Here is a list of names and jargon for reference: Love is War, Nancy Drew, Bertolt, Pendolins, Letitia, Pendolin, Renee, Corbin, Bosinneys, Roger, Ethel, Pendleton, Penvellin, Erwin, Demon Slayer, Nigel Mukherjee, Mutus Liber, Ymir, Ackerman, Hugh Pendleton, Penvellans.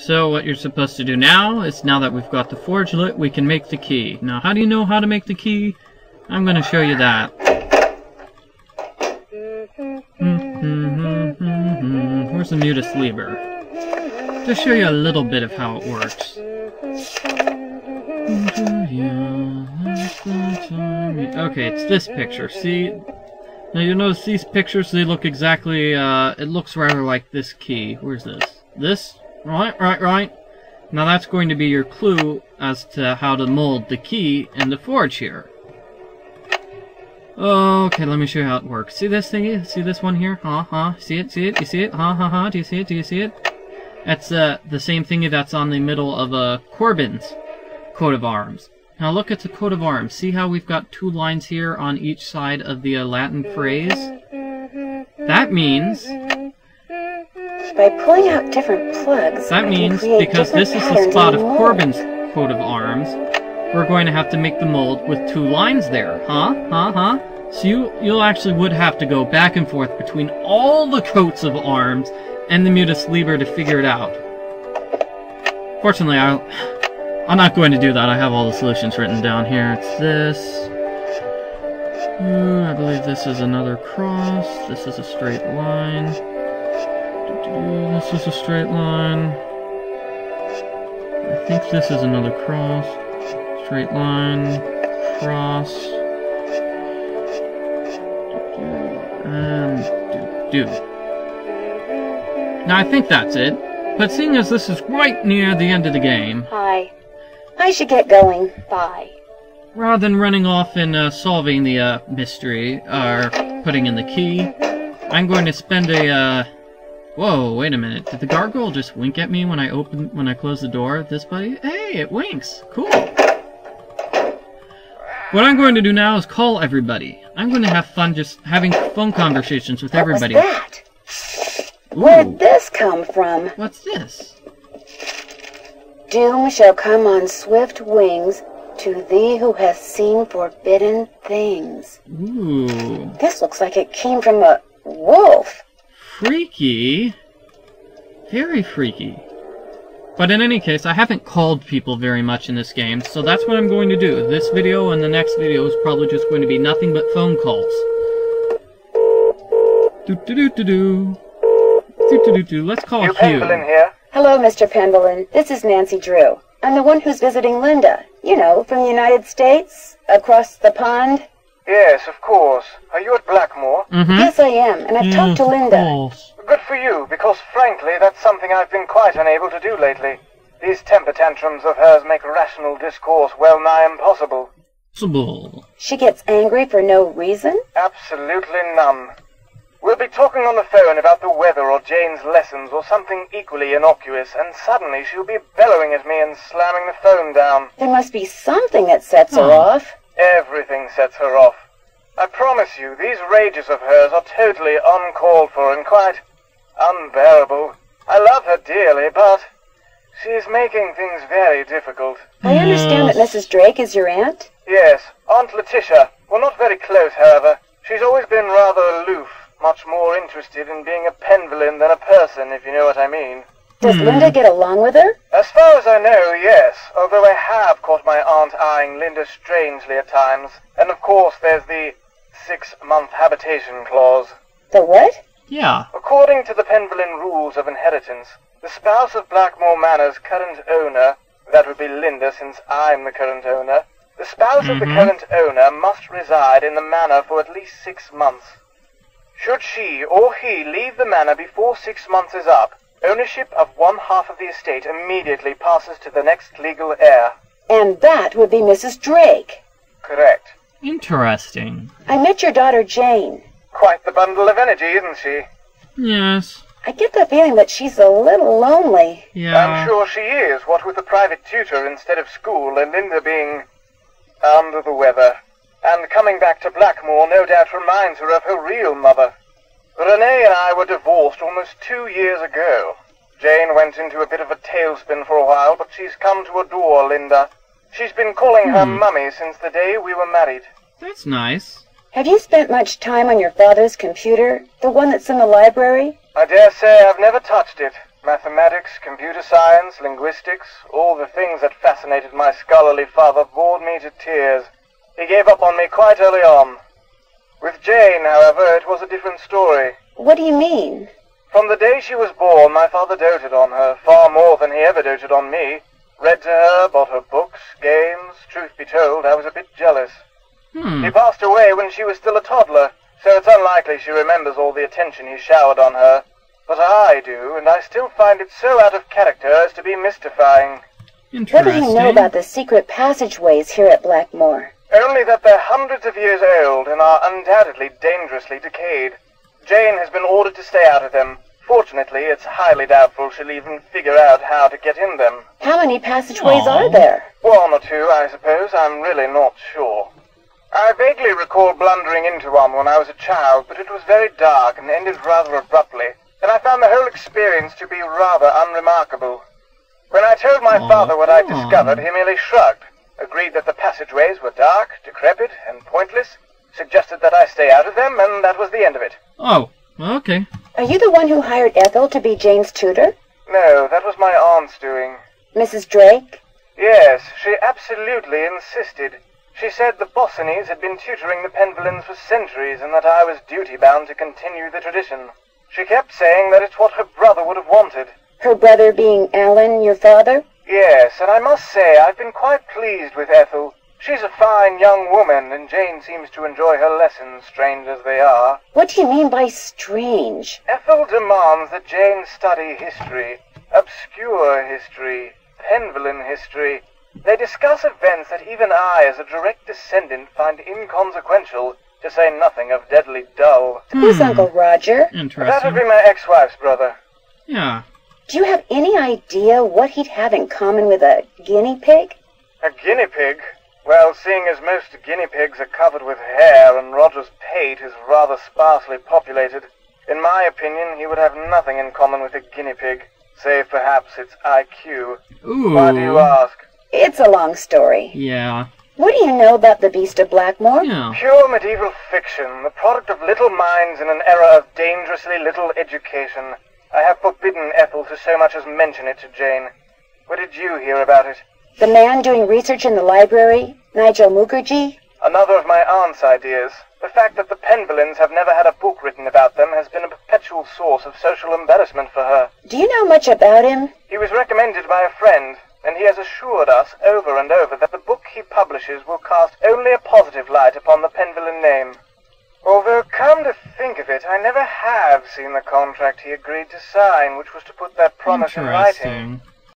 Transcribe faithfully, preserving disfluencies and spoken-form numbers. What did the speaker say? So what you're supposed to do now is, now that we've got the forge lit, we can make the key. Now, how do you know how to make the key? I'm going to show you that. Where's the Mutus Liber? Just show you a little bit of how it works. Okay, it's this picture. See? Now you'll notice these pictures, they look exactly, uh, it looks rather like this key. Where's this? This? Right, right, right. Now that's going to be your clue as to how to mold the key in the forge here. Okay, let me show you how it works. See this thingy? See this one here? Huh, huh. See it? See it? You see it? Huh, huh, huh. Do you see it? Do you see it? That's uh, the same thingy that's on the middle of uh, Corbin's coat of arms. Now look at the coat of arms. See how we've got two lines here on each side of the uh, Latin phrase? That means... By pulling out different plugs... That means, because this is the spot of Corbin's coat of arms, we're going to have to make the mold with two lines there. Huh? Huh? Huh? So you, you'll actually would have to go back and forth between all the coats of arms and the Mutus Liber to figure it out. Fortunately, I'll... I'm not going to do that. I have all the solutions written down here. It's this. Ooh, I believe this is another cross. This is a straight line. This is a straight line. I think this is another cross. Straight line. Cross. And do. Now I think that's it. But seeing as this is right near the end of the game... Hi. I should get going. Bye. Rather than running off and uh, solving the uh, mystery, or putting in the key, I'm going to spend a, uh... Whoa, wait a minute. Did the gargoyle just wink at me when I open, when I close the door? This buddy? Hey, it winks! Cool! What I'm going to do now is call everybody. I'm going to have fun just having phone conversations with everybody. What was that? Ooh. Where'd this come from? What's this? Doom shall come on swift wings to thee who hath seen forbidden things. Ooh. This looks like it came from a wolf. Freaky. Very freaky. But in any case, I haven't called people very much in this game, so that's what I'm going to do. This video and the next video is probably just going to be nothing but phone calls. Do-do-do-do-do. Do-do-do-do. Let's call Hugh. Pendleton here. Hello, Mister Pendleton. This is Nancy Drew. I'm the one who's visiting Linda. You know, from the United States, across the pond. Yes, of course. Are you at Blackmore? Mm-hmm. Yes, I am, and I've yes, talked to Linda. Good for you, because frankly, that's something I've been quite unable to do lately. These temper tantrums of hers make rational discourse well nigh impossible. Possible. She gets angry for no reason? Absolutely none. We'll be talking on the phone about the weather or Jane's lessons or something equally innocuous, and suddenly she'll be bellowing at me and slamming the phone down. There must be something that sets hmm. her off. Everything sets her off. I promise you, these rages of hers are totally uncalled for and quite unbearable. I love her dearly, but she's making things very difficult. I understand that Missus Drake is your aunt? Yes, Aunt Letitia. Well, not very close, however. She's always been rather aloof. Much more interested in being a Penvellin than a person, if you know what I mean. Does hmm. Linda get along with her? As far as I know, yes, although I have caught my aunt eyeing Linda strangely at times. And of course there's the six-month habitation clause. The what? Yeah. According to the Pendolin rules of inheritance, the spouse of Blackmore Manor's current owner, that would be Linda since I'm the current owner, the spouse mm-hmm. of the current owner must reside in the manor for at least six months. Should she or he leave the manor before six months is up, ownership of one half of the estate immediately passes to the next legal heir. And that would be Missus Drake. Correct. Interesting. I met your daughter Jane. Quite the bundle of energy, isn't she? Yes. I get the feeling that she's a little lonely. Yeah. I'm sure she is, what with the private tutor instead of school and Linda being under the weather. And coming back to Blackmore no doubt reminds her of her real mother. Renee and I were divorced almost two years ago. Jane went into a bit of a tailspin for a while, but she's come to adore Linda. She's been calling hmm. her mummy since the day we were married. That's nice. Have you spent much time on your father's computer? The one that's in the library? I dare say I've never touched it. Mathematics, computer science, linguistics, all the things that fascinated my scholarly father bored me to tears. He gave up on me quite early on. With Jane, however, it was a different story. What do you mean? From the day she was born, my father doted on her, far more than he ever doted on me. Read to her, bought her books, games. Truth be told, I was a bit jealous. Hmm. He passed away when she was still a toddler, so it's unlikely she remembers all the attention he showered on her. But I do, and I still find it so out of character as to be mystifying. What do you know about the secret passageways here at Blackmore? Only that they're hundreds of years old and are undoubtedly dangerously decayed. Jane has been ordered to stay out of them. Fortunately, it's highly doubtful she'll even figure out how to get in them. How many passageways Aww. Are there? One or two, I suppose. I'm really not sure. I vaguely recall blundering into one when I was a child, but it was very dark and ended rather abruptly, and I found the whole experience to be rather unremarkable. When I told my Aww, father what I'd discovered, he merely shrugged, agreed that the passageways were dark, decrepit, and pointless, suggested that I stay out of them, and that was the end of it. Oh, okay. Are you the one who hired Ethel to be Jane's tutor? No, that was my aunt's doing. Missus Drake? Yes, she absolutely insisted. She said the Bosinneys had been tutoring the Penvellans for centuries, and that I was duty-bound to continue the tradition. She kept saying that it's what her brother would have wanted. Her brother being Alan, your father? Yes, and I must say I've been quite pleased with Ethel. She's a fine young woman, and Jane seems to enjoy her lessons, strange as they are. What do you mean by strange? Ethel demands that Jane study history, obscure history, Penvellin history. They discuss events that even I, as a direct descendant, find inconsequential, to say nothing of deadly dull. Who's hmm. Uncle Roger? Interesting. That would be my ex-wife's brother. Yeah. Do you have any idea what he'd have in common with a guinea pig? A guinea pig? Well, seeing as most guinea pigs are covered with hair and Roger's pate is rather sparsely populated, in my opinion, he would have nothing in common with a guinea pig, save perhaps its I Q. Ooh. Why do you ask? It's a long story. Yeah. What do you know about the Beast of Blackmore? Yeah. Pure medieval fiction, the product of little minds in an era of dangerously little education. I have forbidden Ethel to so much as mention it to Jane. What did you hear about it? The man doing research in the library, Nigel Mukherjee? Another of my aunt's ideas. The fact that the Pendolins have never had a book written about them has been a perpetual source of social embarrassment for her. Do you know much about him? He was recommended by a friend, and he has assured us over and over that the book he publishes will cast only a positive light upon the Penvellans name. Although, come to think of it, I never have seen the contract he agreed to sign, which was to put that promise in writing.